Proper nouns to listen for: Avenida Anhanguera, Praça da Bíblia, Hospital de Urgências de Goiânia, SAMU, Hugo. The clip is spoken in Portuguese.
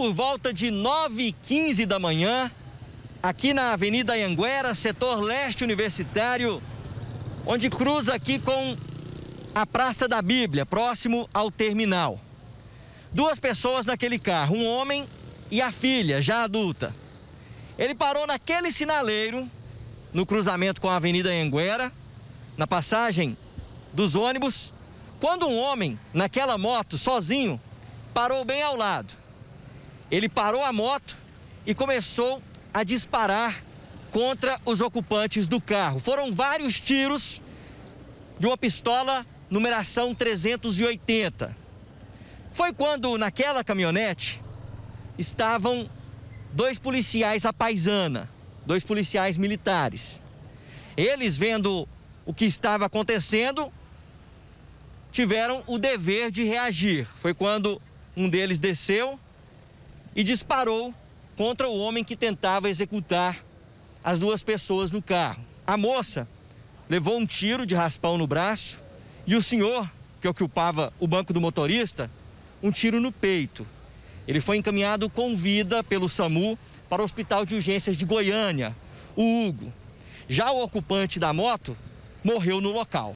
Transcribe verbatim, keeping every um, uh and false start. por volta de nove e quinze da manhã, aqui na Avenida Anhanguera, setor leste universitário, onde cruza aqui com a Praça da Bíblia, próximo ao terminal. Duas pessoas naquele carro, um homem e a filha, já adulta. Ele parou naquele sinaleiro, no cruzamento com a Avenida Anhanguera, na passagem dos ônibus, quando um homem, naquela moto, sozinho, parou bem ao lado. Ele parou a moto e começou a disparar contra os ocupantes do carro. Foram vários tiros de uma pistola numeração trezentos e oitenta. Foi quando, naquela caminhonete, estavam dois policiais à paisana, dois policiais militares. Eles, vendo o que estava acontecendo, tiveram o dever de reagir. Foi quando um deles desceu e disparou contra o homem que tentava executar as duas pessoas no carro. A moça levou um tiro de raspão no braço e o senhor, que ocupava o banco do motorista, um tiro no peito. Ele foi encaminhado com vida pelo SAMU para o Hospital de Urgências de Goiânia, o Hugo. Já o ocupante da moto morreu no local.